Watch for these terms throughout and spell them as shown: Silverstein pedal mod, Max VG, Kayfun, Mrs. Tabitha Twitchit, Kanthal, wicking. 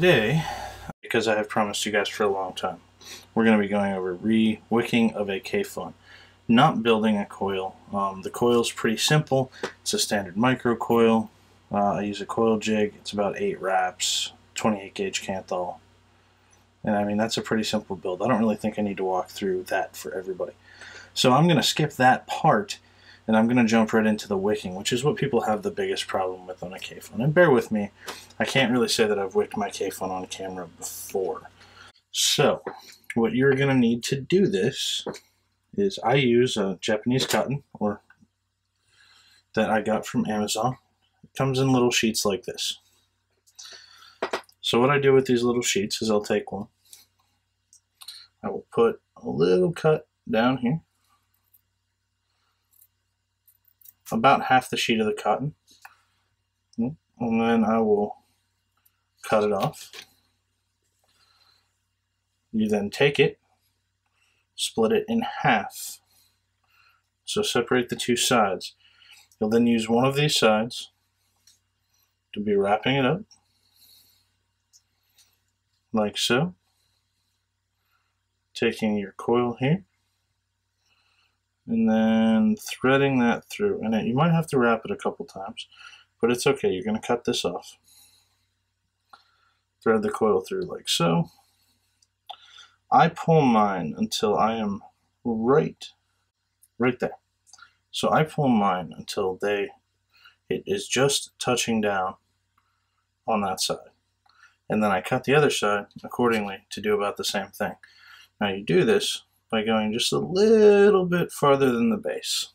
today, because I have promised you guys for a long time, we're going to be going over re-wicking of a Kayfun. Not building a coil. The coil is pretty simple. It's a standard micro coil. I use a coil jig. It's about 8 wraps, 28 gauge Kanthal. And I mean, that's a pretty simple build. I don't really think I need to walk through that for everybody. So I'm going to skip that part, and I'm going to jump right into the wicking, which is what people have the biggest problem with on a Kayfun. And bear with me, I can't really say that I've wicked my Kayfun on camera before. So, what you're going to need to do this is I use a Japanese cotton or that I got from Amazon. It comes in little sheets like this. So what I do with these little sheets is I'll take one. I will put a little cut down here. About half the sheet of the cotton, and then I will cut it off. You then take it, split it in half, so separate the two sides. You'll then use one of these sides to be wrapping it up, like so, taking your coil here, and then threading that through. And you might have to wrap it a couple times, but it's okay, you're going to cut this off. Thread the coil through like so. I pull mine until I am right there. So I pull mine until it is just touching down on that side. And then I cut the other side accordingly to do about the same thing. Now you do this by going just a little bit farther than the base.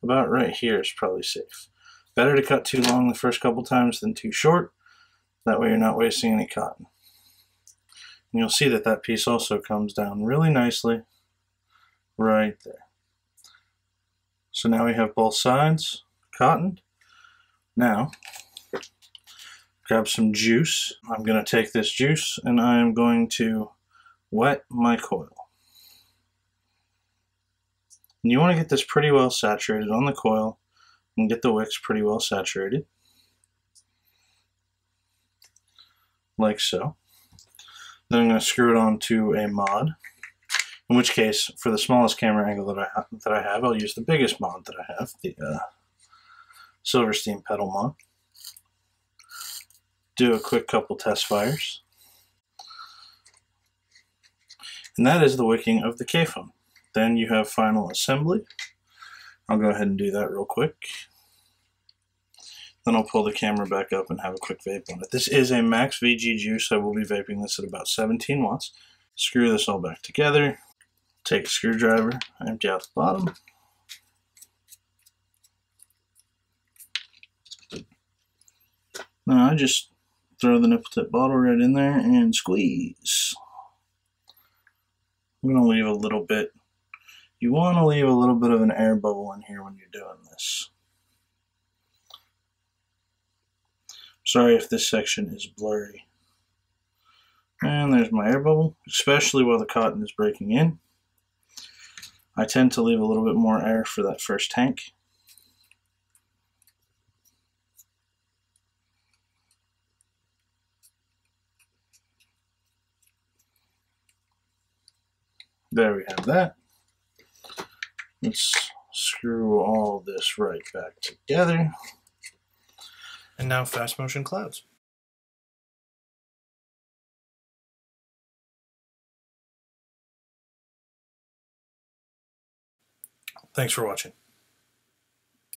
About right here is probably safe. Better to cut too long the first couple times than too short. That way you're not wasting any cotton. And you'll see that that piece also comes down really nicely right there. So now we have both sides cottoned. Now, grab some juice. I'm going to take this juice and I am going to wet my coil. And you want to get this pretty well saturated on the coil and get the wicks pretty well saturated. Like so. Then I'm going to screw it onto a mod, in which case, for the smallest camera angle that I have, I'll use the biggest mod that I have, the Silverstein pedal mod. Do a quick couple test fires. And that is the wicking of the Kayfun. Then you have final assembly. I'll go ahead and do that real quick. Then I'll pull the camera back up and have a quick vape on it. This is a Max VG juice. I will be vaping this at about 17 watts. Screw this all back together. Take a screwdriver, empty out the bottom. Now I just throw the nipple tip bottle right in there and squeeze. I'm going to leave a little bit. You want to leave a little bit of an air bubble in here when you're doing this. Sorry if this section is blurry. And there's my air bubble, especially while the cotton is breaking in. I tend to leave a little bit more air for that first tank. There we have that. Let's screw all this right back together. And now fast motion clouds. Thanks for watching.